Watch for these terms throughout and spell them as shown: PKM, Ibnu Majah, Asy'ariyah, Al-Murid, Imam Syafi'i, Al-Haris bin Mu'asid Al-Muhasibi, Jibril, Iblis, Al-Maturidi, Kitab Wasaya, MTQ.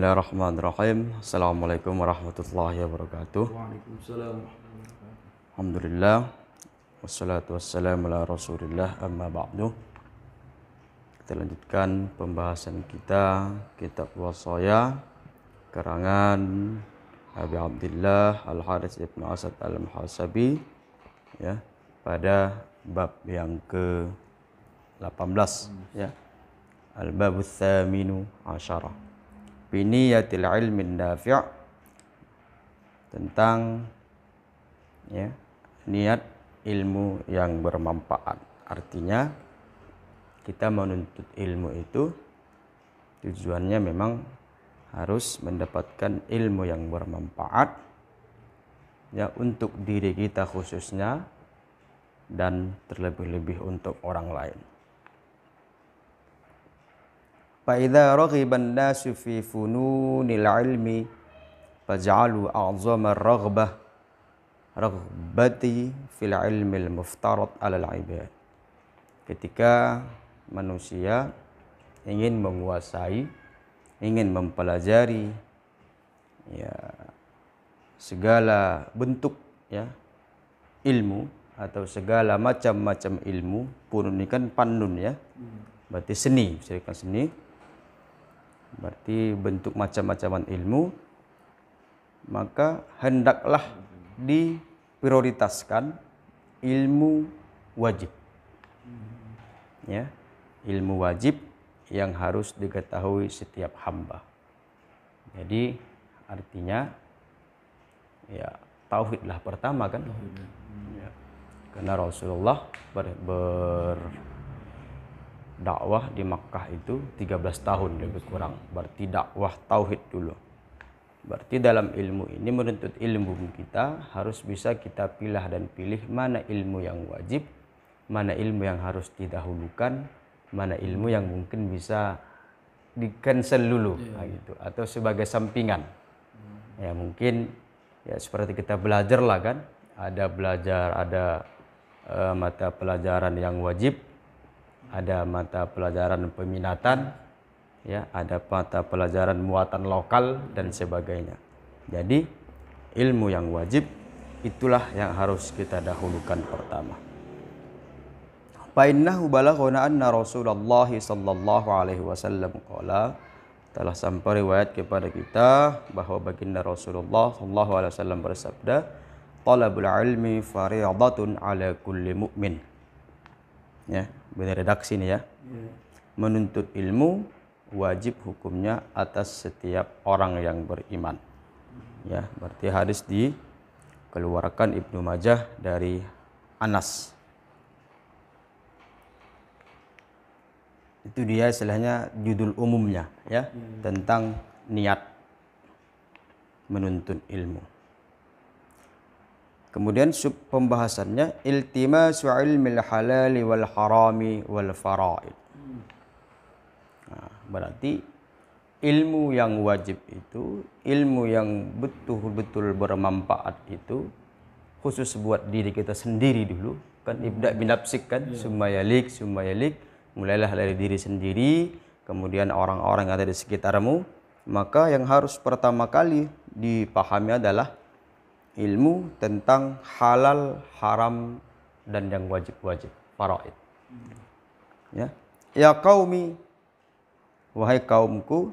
Bismillahirrahmanirrahim. Assalamualaikum warahmatullahi wabarakatuh. Waalaikumsalam. Alhamdulillah. Wassalatu wassalamu ala rasulillah, amma ba'du. Kita lanjutkan pembahasan kita Kitab Wasaya karangan Abi Abdullah Al-Haris bin Mu'asid Al-Muhasibi, ya, pada bab yang ke-18, ya. Al-Babu Thaminu Asyara, Biniyatil Ilmin Nafi', tentang, ya, niat ilmu yang bermanfaat. Artinya kita menuntut ilmu itu tujuannya memang harus mendapatkan ilmu yang bermanfaat, ya, untuk diri kita khususnya dan terlebih-lebih untuk orang lain. فَإِذَا رَغِبَ النَّاسُ فِي فُنُونِ الْعِلْمِ فَجَعَلُوا أَعْظَمَ الرَّغْبَةِ رَغْبَتِي فِي الْعِلْمِ الْمُفْتَرَضِ عَلَى الْعِبَادِ. Ketika manusia ingin menguasai, ingin mempelajari, ya, segala bentuk, ya, ilmu atau segala macam-macam ilmu. Punun ini kan panun, ya, berarti seni, misalkan seni berarti bentuk macam-macaman ilmu, maka hendaklah diprioritaskan ilmu wajib, ya, ilmu wajib yang harus diketahui setiap hamba. Jadi artinya, ya, tauhidlah pertama kan, ya, karena Rasulullah berdakwah di Makkah itu 13 tahun lebih kurang. Berarti dakwah tauhid dulu. Berarti dalam ilmu ini, menuntut ilmu kita harus bisa kita pilih dan pilih mana ilmu yang wajib, mana ilmu yang harus didahulukan, mana ilmu yang mungkin bisa di-cancel dulu, yeah, gitu, atau sebagai sampingan. Ya mungkin, ya, seperti kita belajar lah kan, ada belajar, ada mata pelajaran yang wajib, ada mata pelajaran peminatan, ya, ada mata pelajaran muatan lokal dan sebagainya. Jadi ilmu yang wajib itulah yang harus kita dahulukan pertama. Fa'innahu balaghana anna Rasulullah sallallahu alaihi wasallam qala, telah sampai riwayat kepada kita bahwa baginda Rasulullah sallallahu alaihi wasallam bersabda, talabul ilmi fariyadatun ala kulli mu'min. Ya, benar redaksi ini, ya. Menuntut ilmu wajib hukumnya atas setiap orang yang beriman. Ya, berarti hadis dikeluarkan Ibnu Majah dari Anas. Itu dia istilahnya judul umumnya, ya, tentang niat menuntut ilmu. Kemudian sub pembahasannya, iltimasu ilmil halali wal harami wal faraid. Nah, berarti ilmu yang wajib itu, ilmu yang betul-betul bermanfaat itu khusus buat diri kita sendiri dulu kan, ibda' binafsik kan, summa yalik, mulailah dari diri sendiri, kemudian orang-orang yang ada di sekitarmu. Maka yang harus pertama kali dipahami adalah ilmu tentang halal, haram, dan yang wajib-wajib, faraid. Ya, ya qaumi, wahai kaumku,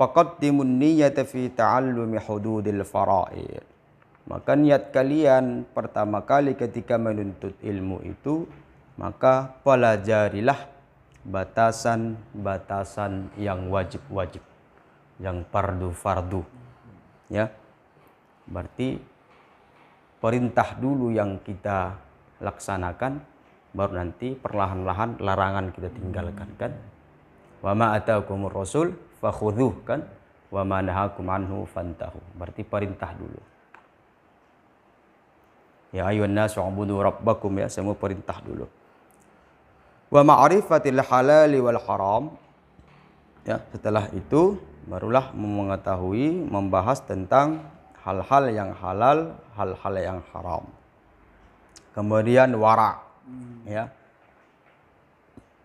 faqaddimun niyata fi ta'allumi hududil faraid. Maka niat kalian pertama kali ketika menuntut ilmu itu, maka pelajarilah batasan-batasan yang wajib-wajib, yang fardu-fardu, ya. Berarti perintah dulu yang kita laksanakan, baru nanti perlahan-lahan larangan kita tinggalkan kan. Wa ma ataakumur rasul fakhudhuh kan, wa ma nahakum anhu fantahu. Berarti perintah dulu. Ya ayyuhan nasu ubudu rabbakum, ya, semua perintah dulu. Wa ma'rifatil halal wal haram. Ya, setelah itu barulah mengetahui, membahas tentang hal-hal yang halal, hal-hal yang haram. Kemudian wara, ya,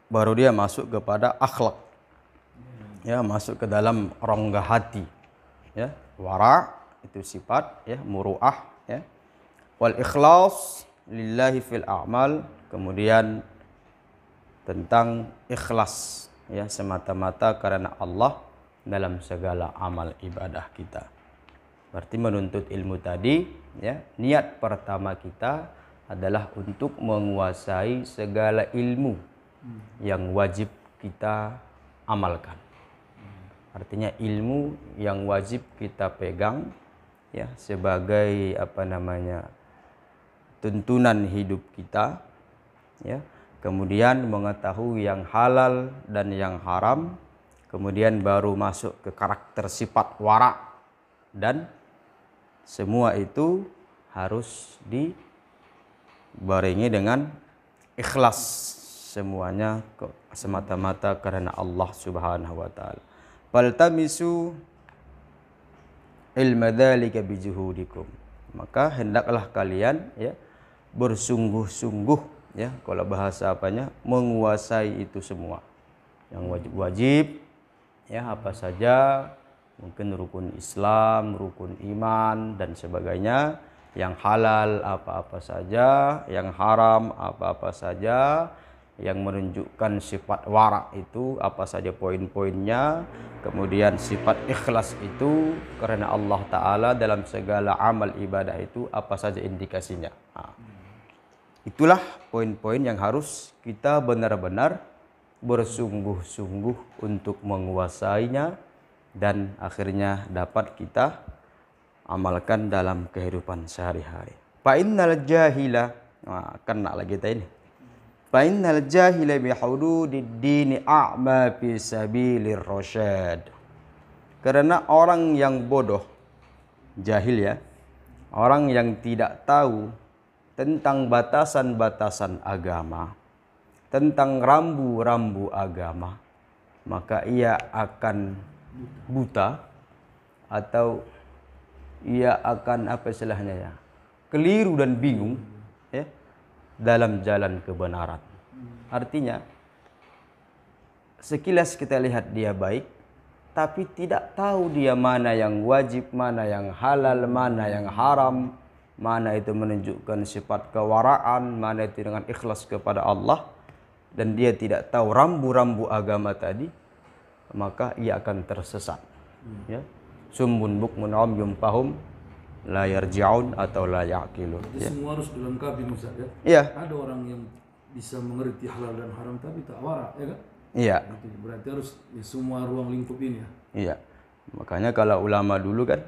baru dia masuk kepada akhlak, ya, masuk ke dalam rongga hati, ya. Wara itu sifat, ya, muru'ah, ya. Wal ikhlas lillahi fil a'mal, kemudian tentang ikhlas, ya, semata-mata karena Allah dalam segala amal ibadah kita. Berarti menuntut ilmu tadi, ya, niat pertama kita adalah untuk menguasai segala ilmu yang wajib kita amalkan. Artinya ilmu yang wajib kita pegang, ya, sebagai apa namanya, tuntunan hidup kita, ya. Kemudian mengetahui yang halal dan yang haram, kemudian baru masuk ke karakter sifat wara, dan semua itu harus dibarengi dengan ikhlas, semuanya semata-mata karena Allah Subhanahu wa taala. Faltamisu ilma dzalika bijuhudikum, maka hendaklah kalian, ya, bersungguh-sungguh, ya, kalau bahasa apanya, menguasai itu semua yang wajib-wajib, ya, apa saja, mungkin rukun Islam, rukun iman dan sebagainya, yang halal apa-apa saja, yang haram apa-apa saja, yang menunjukkan sifat wara itu apa saja poin-poinnya, kemudian sifat ikhlas itu karena Allah Ta'ala dalam segala amal ibadah itu apa saja indikasinya. Nah, itulah poin-poin yang harus kita benar-benar bersungguh-sungguh untuk menguasainya, dan akhirnya dapat kita amalkan dalam kehidupan sehari-hari. Fa'innal jahila, kena lagi kita ini. Fa'innal jahila bihududid dini a'ma fi sabilir rasyad. Karena orang yang bodoh, jahil, ya, orang yang tidak tahu tentang batasan-batasan agama, tentang rambu-rambu agama, maka ia akan buta, atau ia akan apa istilahnya, ya, keliru dan bingung, ya, dalam jalan kebenaran. Artinya sekilas kita lihat dia baik, tapi tidak tahu dia mana yang wajib, mana yang halal, mana yang haram, mana itu menunjukkan sifat kewaraan, mana itu dengan ikhlas kepada Allah, dan dia tidak tahu rambu-rambu agama tadi, maka ia akan tersesat, ya. Sumbun bukmun umyun fahum la yarji'un atau la ya'qilun. Jadi semua harus dilengkapi, Ustaz, ya? Iya. Ada orang yang bisa mengerti halal dan haram tapi tak wara, ya kan? Iya. Berarti harus, ya, semua ruang lingkup ini, ya? Iya. Makanya kalau ulama dulu kan,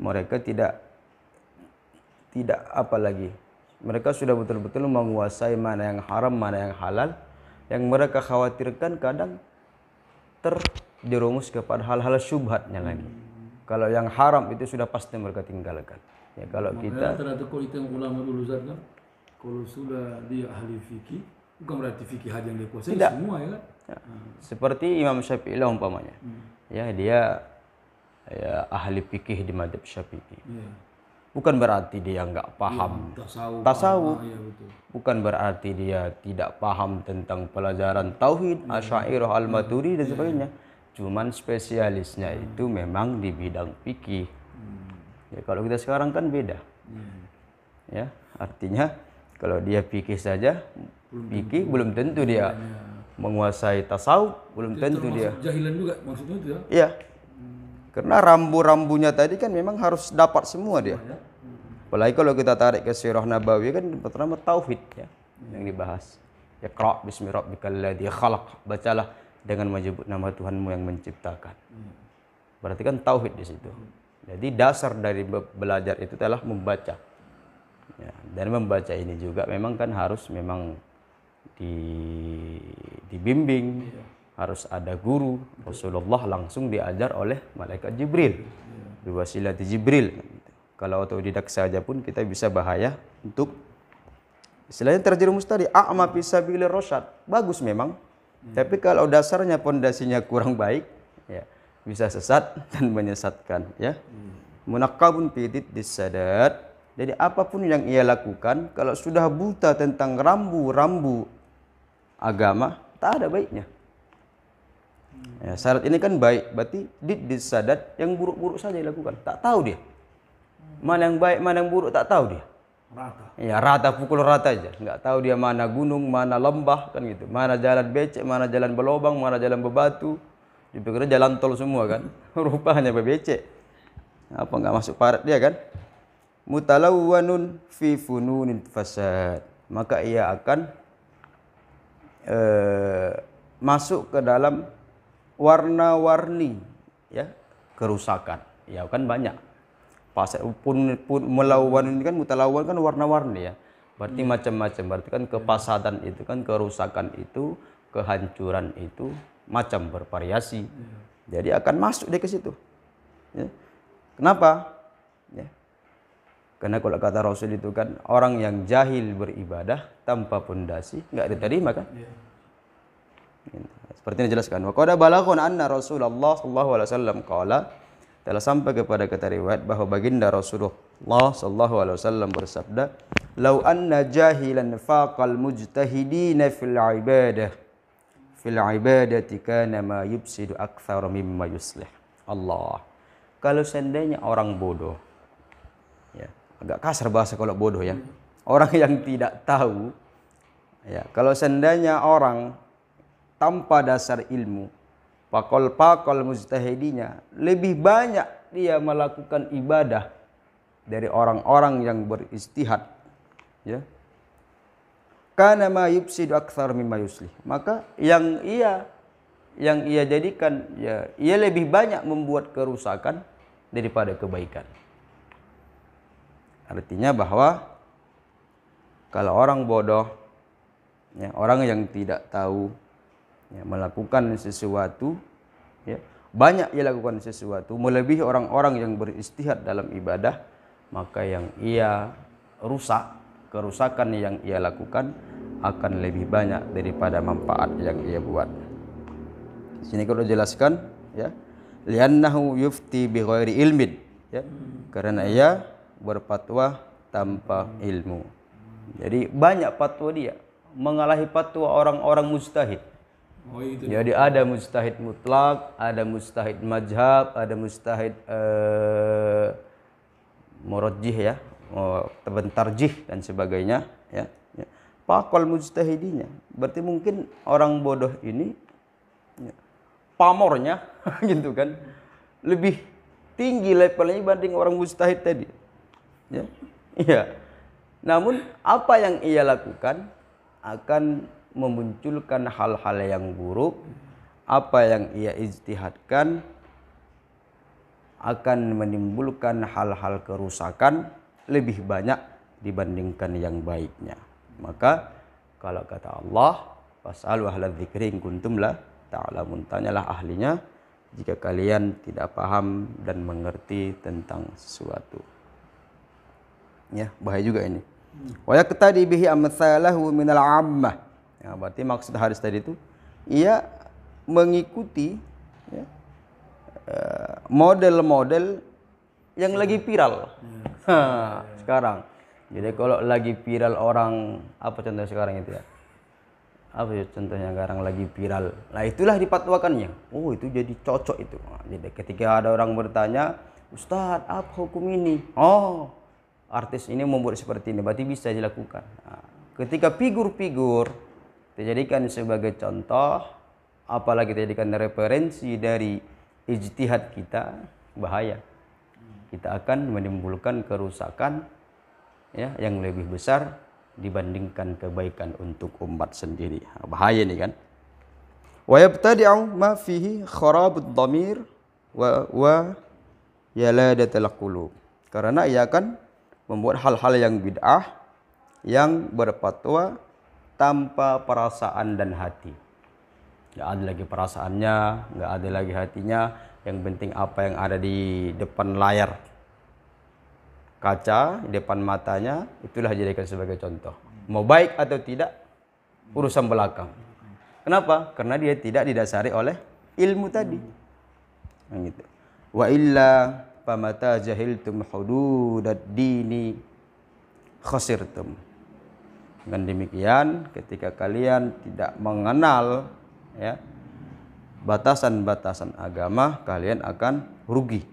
mereka tidak apa lagi. Mereka sudah betul-betul menguasai mana yang haram, mana yang halal. Yang mereka khawatirkan kadang terjerumus kepada hal-hal syubhatnya lagi. Kalau yang haram itu sudah pasti mereka tinggalkan. Ya, kalau makanya kita terhadap kualitas ulama dulu, Ustaz, kan? Kalau sudah dia ahli fikih, bukan berarti fikih aja yang dia kuasai semua, ya kan? Ya. Seperti Imam Syafi'i lah umpamanya. Ya, dia, ya, ahli fikih di madzhab Syafi'i. Ya. Bukan berarti dia nggak paham, ya, tasawuf. Ya, bukan berarti dia tidak paham tentang pelajaran tauhid, ya, Asy'ariyah, Al-Maturidi, dan sebagainya. Ya. Cuman spesialisnya itu memang di bidang fikih. Ya, kalau kita sekarang kan beda. Ya, artinya kalau dia fikih saja, fikih belum tentu dia menguasai tasawuf, belum tentu dia. Jahilan juga maksudnya itu, ya? Iya. Karena rambu-rambunya tadi kan memang harus dapat semua dia. Apalagi kalau kita tarik ke Sirah Nabawi kan pertama tauhid, ya, yang dibahas. Iqra bismi rabbikal ladzi khalaq, bacalah dengan menyebut nama Tuhanmu yang menciptakan. Berarti kan tauhid di situ. Jadi dasar dari belajar itu adalah membaca. Ya, dan membaca ini juga memang kan harus memang dibimbing. Harus ada guru. Rasulullah langsung diajar oleh malaikat Jibril, biwasilati Jibril. Kalau autodidak saja pun kita bisa bahaya untuk istilahnya terjerumus tadi, a'ma fi sabilir rasyad. Bagus memang, tapi kalau dasarnya, pondasinya kurang baik, ya, bisa sesat dan menyesatkan, ya. Munakabun pidit disadat. Jadi apapun yang ia lakukan, kalau sudah buta tentang rambu-rambu agama, tak ada baiknya. Ya, syarat ini kan baik, berarti diddis sadat yang buruk-buruk saja dilakukan. Tak tahu dia. Mana yang baik, mana yang buruk, tak tahu dia. Rata. Ya, rata, pukul rata aja. Enggak tahu dia mana gunung, mana lembah, kan gitu. Mana jalan becek, mana jalan berlobang, mana jalan berbatu. Dipikirnya jalan tol semua kan. Rupanya becek. Apa enggak masuk parat dia kan? Mutalawwanun fi fununil fasad. Maka ia akan masuk ke dalam warna-warni ya kerusakan. Ya kan banyak. Fasad pun melawan ini kan mutalawwan kan warna-warni ya. Berarti macam-macam. Berarti kan kefasadan itu kan kerusakan itu, kehancuran itu macam bervariasi. Jadi akan masuk dia ke situ. Ya. Kenapa? Ya. Karena kalau kata Rasul itu kan orang yang jahil beribadah tanpa pondasi enggak diterima kan? Seperti yang dijelaskan. Wa qad balaghana anna Rasulullah sallallahu alaihi wasallam qala, telah sampai kepada kata riwayat bahwa baginda Rasulullah sallallahu alaihi wasallam bersabda, "Lau anna jahilan faqal mujtahidina fil ibadah, fil ibadati kana ma yufsidu aktsara mimma yuslih." Allah. Kalau seandainya orang bodoh, ya, agak kasar bahasa kalau bodoh ya. Orang yang tidak tahu, ya, kalau seandainya orang tanpa dasar ilmu, pakol-pakol mujtahidinya, lebih banyak dia melakukan ibadah dari orang-orang yang beristihad, ya. Kana ma yufsidu aktsar mimma yuslih. Maka yang ia jadikan, ya, ia lebih banyak membuat kerusakan daripada kebaikan. Artinya bahwa kalau orang bodoh, ya, orang yang tidak tahu, ya, melakukan sesuatu, ya, banyak ia lakukan sesuatu melebihi orang-orang yang beristihad dalam ibadah, maka yang ia rusak, kerusakan yang ia lakukan akan lebih banyak daripada manfaat yang ia buat. Di sini kalau jelaskan, ya, li'annahu yufti bi ghairi ilmin, ya, karena ia berfatwa tanpa ilmu. Jadi banyak fatwa dia mengalahi fatwa orang-orang mujtahid. Oh, itu. Jadi ada mujtahid mutlak, ada mujtahid mazhab, ada mujtahid murajjih ya, tarjih dan sebagainya ya. Pakol mujtahidinya. Berarti mungkin orang bodoh ini ya, pamornya gitu kan lebih tinggi levelnya dibanding orang mujtahid tadi. Ya. Ya. Namun apa yang ia lakukan akan memunculkan hal-hal yang buruk. Apa yang ia ijtihadkan akan menimbulkan hal-hal kerusakan lebih banyak dibandingkan yang baiknya. Maka kalau kata Allah, fas'alu ahla dzikri in kuntum la ta'lamun, tanyalah ahlinya jika kalian tidak paham dan mengerti tentang sesuatu. Ya, bahaya juga ini. Wa yaqtadi bihi amsalahu minal 'ammah. Ya, berarti maksud hadis tadi itu ia mengikuti ya, model-model yang lagi viral. Sekarang. Jadi kalau lagi viral orang, apa contohnya sekarang itu ya? Apa contohnya sekarang lagi viral? Nah, itulah dipatwakannya. Oh, itu jadi cocok itu. Jadi ketika ada orang bertanya, "Ustaz, apa hukum ini?" Oh, artis ini membuat seperti ini, berarti bisa dilakukan. Nah, ketika figur-figur dijadikan sebagai contoh, apalagi dijadikan referensi dari ijtihad kita, bahaya. Kita akan menimbulkan kerusakan ya, yang lebih besar dibandingkan kebaikan untuk umat sendiri. Bahaya ini kan. Wa yabtadi'u ma fihi kharabud dhamir wa yaladatul qulub. Karena ia akan membuat hal-hal yang bid'ah yang berfatwa tanpa perasaan dan hati. Nggak ada lagi perasaannya, nggak ada lagi hatinya. Yang penting apa yang ada di depan layar kaca, di depan matanya, itulah jadikan sebagai contoh. Mau baik atau tidak, urusan belakang. Kenapa? Karena dia tidak didasari oleh ilmu tadi. Nah, gitu. Wa illa mata jahiltum hududad dini khasirtum. Dengan demikian ketika kalian tidak mengenal ya batasan-batasan agama, kalian akan rugi.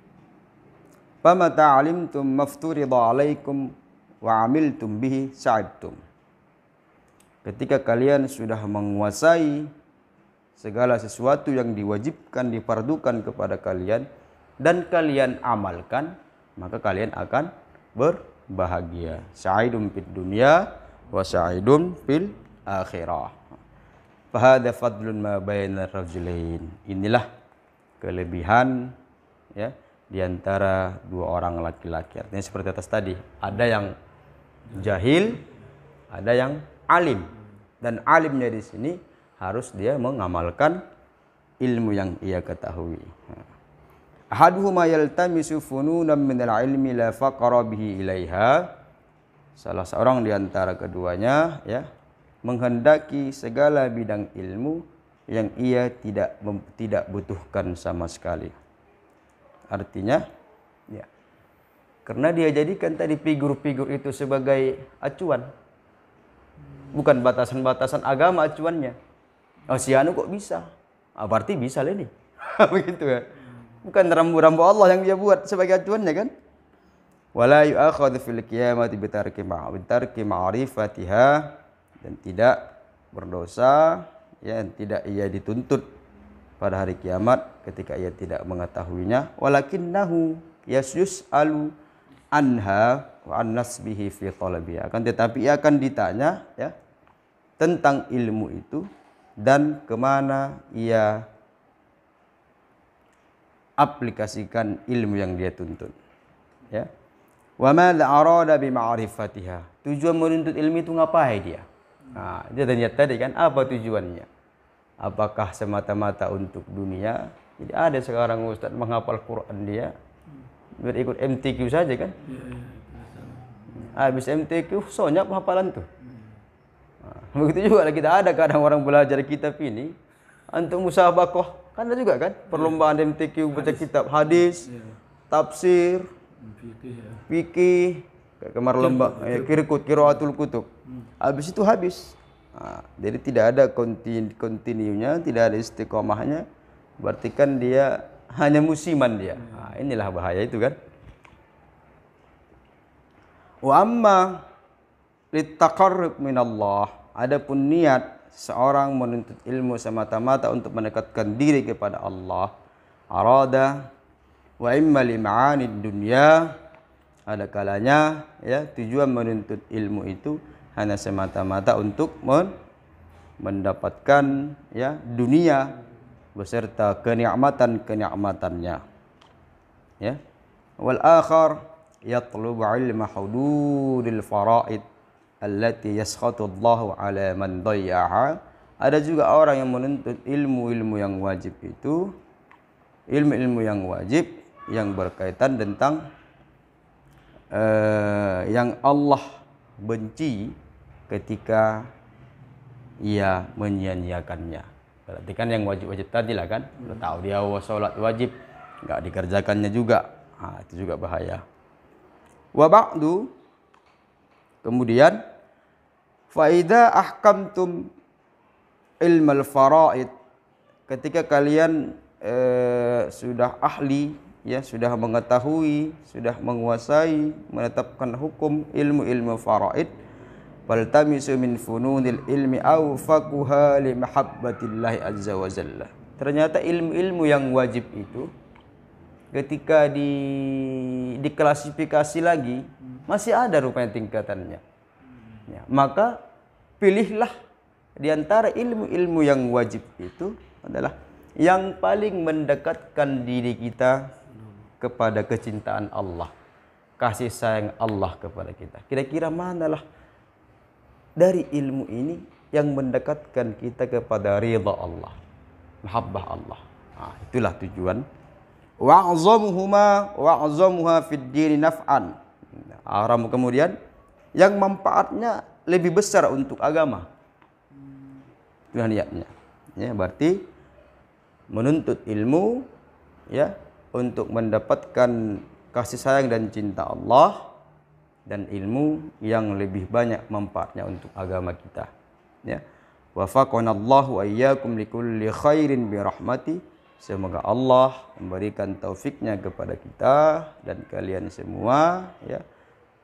Fama ta'alimtum mafturidha alaikum wa amiltum bihi sa'idtum. Ketika kalian sudah menguasai segala sesuatu yang diwajibkan, difardukan kepada kalian dan kalian amalkan, maka kalian akan berbahagia. Sa'idun fid dunya wa sa'idun fil akhirah. Fahadha fadlun ma bainar rajulain. Inilah kelebihan ya di antara dua orang laki-laki. Artinya seperti atas tadi, ada yang jahil, ada yang alim. Dan alimnya di sini harus dia mengamalkan ilmu yang ia ketahui. Ahaduhuma yaltamisu fununan minal ilmi la faqara bihi ilaiha. Salah seorang di antara keduanya ya menghendaki segala bidang ilmu yang ia tidak butuhkan sama sekali. Artinya ya, karena dia jadikan tadi figur-figur itu sebagai acuan, bukan batasan-batasan agama acuannya. Oh, si anu kok bisa, berarti bisa lah ini. Begitu ya, bukan rambu-rambu Allah yang dia buat sebagai acuannya kan. Wala yu'akhadhu fil qiyamati bitarki ma'rifatiha, dan tidak berdosa ya, yang tidak ia dituntut pada hari kiamat ketika ia tidak mengetahuinya. Walakinnahu yas'alu anha wa an nasbihi fi talabiha, akan tetapi ia akan ditanya ya tentang ilmu itu dan kemana ia aplikasikan ilmu yang dia tuntut ya. Wa ma arada bi ma'rifatiha, tujuan menuntut ilmu itu ngapain dia? Nah, dia tanya tadi kan, apa tujuannya? Apakah semata-mata untuk dunia? Jadi ada sekarang ustaz menghafal Quran dia biar ikut MTQ saja kan? Habis MTQ, sonyap hafalan tuh. Nah, begitu juga kita ada kadang orang belajar kitab ini untuk musabakoh, kan ada juga kan? Perlombaan MTQ baca kitab hadis, tafsir, fikih, kemar lembak, kirkut, kiraatul kutub. Habis itu habis. Nah, jadi tidak ada kontinunya, tidak ada istiqomahnya. Berarti kan dia hanya musiman dia. Nah, inilah bahaya itu kan. Wa amma litaqarrub minallah, adapun niat seorang menuntut ilmu semata-mata untuk mendekatkan diri kepada Allah. Arada wa imma li ma'anid dunya, ada kalanya ya tujuan menuntut ilmu itu hanya semata-mata untuk mendapatkan ya dunia beserta kenikmatan-kenikmatannya ya. Wal akhar yatlubu ilma hududil faraid allati yaskhatu Allahu ala man dayyaha, ada juga orang yang menuntut ilmu-ilmu yang wajib itu, ilmu-ilmu yang wajib yang berkaitan tentang yang Allah benci ketika ia menyia-nyiakannya. Berarti kan yang wajib-wajib tadi lah kan, udah tahu dia sholat wajib, nggak dikerjakannya juga, nah, itu juga bahaya. Wa ba'du, kemudian fa idza ahkamtum ilmal faraid, ketika kalian sudah ahli ya, sudah mengetahui, sudah menguasai, menetapkan hukum ilmu-ilmu faraid. Faltamisu min fununil ilmi awfaquha li mahabbatillahi azza wa jalla. Ternyata ilmu-ilmu yang wajib itu ketika diklasifikasi lagi masih ada rupanya tingkatannya. Ya, maka pilihlah di antara ilmu-ilmu yang wajib itu adalah yang paling mendekatkan diri kita kepada kecintaan Allah, kasih sayang Allah kepada kita. Kira-kira manalah dari ilmu ini yang mendekatkan kita kepada ridha Allah, mahabbah Allah. Nah, itulah tujuan. Wa'azamuhuma wa'azamuha fid dini naf'an. Aram kemudian yang manfaatnya lebih besar untuk agama. Itu niatnya. Ya, berarti menuntut ilmu ya untuk mendapatkan kasih sayang dan cinta Allah, dan ilmu yang lebih banyak manfaatnya untuk agama kita ya. Wafaqanallahu ayyakum likulli khairin birahmati. Semoga Allah memberikan taufiknya kepada kita dan kalian semua, ya,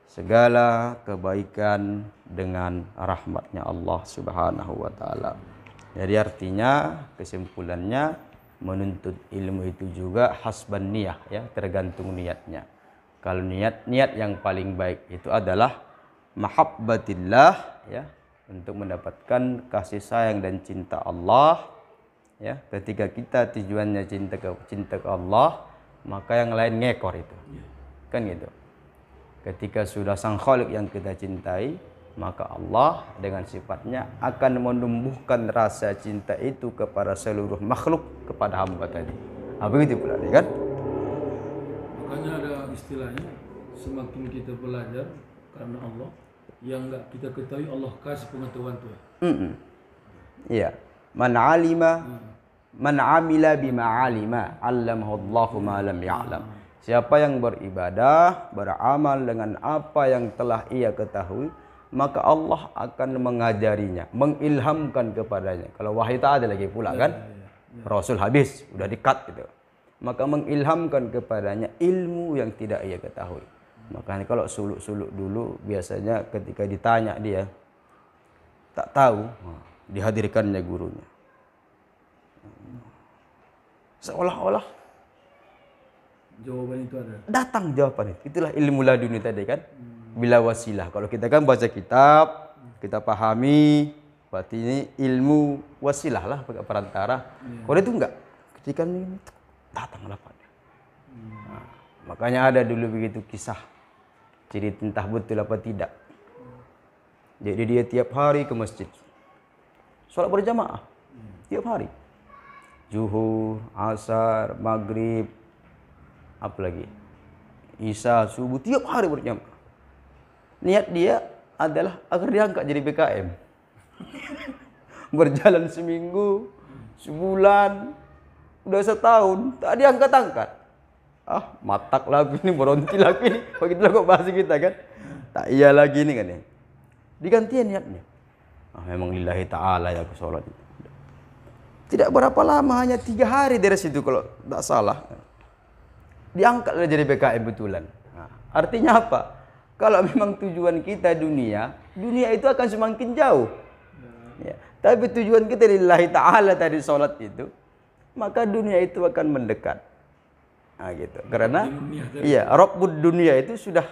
segala kebaikan dengan rahmatnya Allah Subhanahu wa ta'ala. Jadi artinya kesimpulannya, menuntut ilmu itu juga hasban niyah, ya, tergantung niatnya. Kalau niat yang paling baik itu adalah mahabbatillah, ya, untuk mendapatkan kasih sayang dan cinta Allah, ya. Ketika kita tujuannya cinta ke Allah, maka yang lain ngekor itu, kan gitu. Ketika sudah sang khalik yang kita cintai, maka Allah dengan sifatnya akan menumbuhkan rasa cinta itu kepada seluruh makhluk, kepada hamba tadi. Begitu pula, kan? Makanya ada istilahnya, semakin kita belajar karena Allah, yang enggak kita ketahui Allah kasih pengetahuan tuh. Iya. Man alima man amila bima alima, 'allamahu Allahu ma lam ya'lam. Siapa yang beribadah, beramal dengan apa yang telah ia ketahui, maka Allah akan mengajarinya, mengilhamkan kepadanya. Kalau wahyu tak ada lagi pula, kan? Rasul habis, udah di-cut gitu. Maka mengilhamkan kepadanya ilmu yang tidak ia ketahui. Makanya kalau suluk-suluk dulu biasanya ketika ditanya dia tak tahu, dihadirkannya gurunya. Seolah-olah jawaban itu ada. Datang jawaban itu. Itulah ilmu laduni tadi, kan? Bila wasilah. Kalau kita kan baca kitab, kita pahami, berarti ini ilmu wasilah lah, perantara. Kalau itu enggak, ketika ini datanglah pada. Makanya ada dulu begitu kisah. Jadi entah betul apa tidak. Jadi dia tiap hari ke masjid. Sholat berjamaah. Tiap hari. Zuhur, asar, maghrib, apalagi isya, subuh, tiap hari berjamaah. Niat dia adalah agar diangkat jadi PKM. Berjalan seminggu, sebulan, udah setahun, tak diangkat-angkat. Matak lagi ini, beronti lagi ini. Begitulah kok bahasa kita, kan? Tak iya lagi ini, kan, ya. Digantian niatnya. Memang lillahi ta'ala ya aku sholat. Tidak berapa lama, hanya 3 hari dari situ kalau tidak salah, diangkat jadi PKM betulan. Artinya apa? Kalau memang tujuan kita dunia, dunia itu akan semakin jauh. Ya. Tapi tujuan kita lillahi ta'ala tadi sholat itu, maka dunia itu akan mendekat. Gitu. Karena iya, Rabbud dunia itu sudah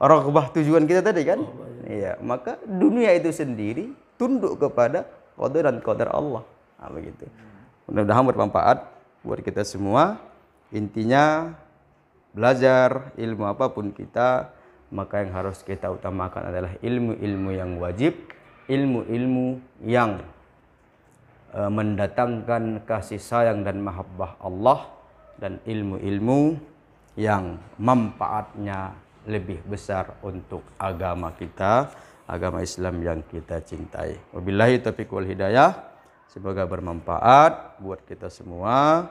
raghbah tujuan kita tadi, kan? Iya, maka dunia itu sendiri tunduk kepada qadar dan qadar Allah. Begitu. Mudah-mudahan bermanfaat buat kita semua. Intinya belajar ilmu apapun kita, maka yang harus kita utamakan adalah ilmu-ilmu yang wajib, ilmu-ilmu yang mendatangkan kasih sayang dan mahabbah Allah, dan ilmu-ilmu yang manfaatnya lebih besar untuk agama kita, agama Islam yang kita cintai. Wabillahi taufiq wal hidayah. Semoga bermanfaat buat kita semua.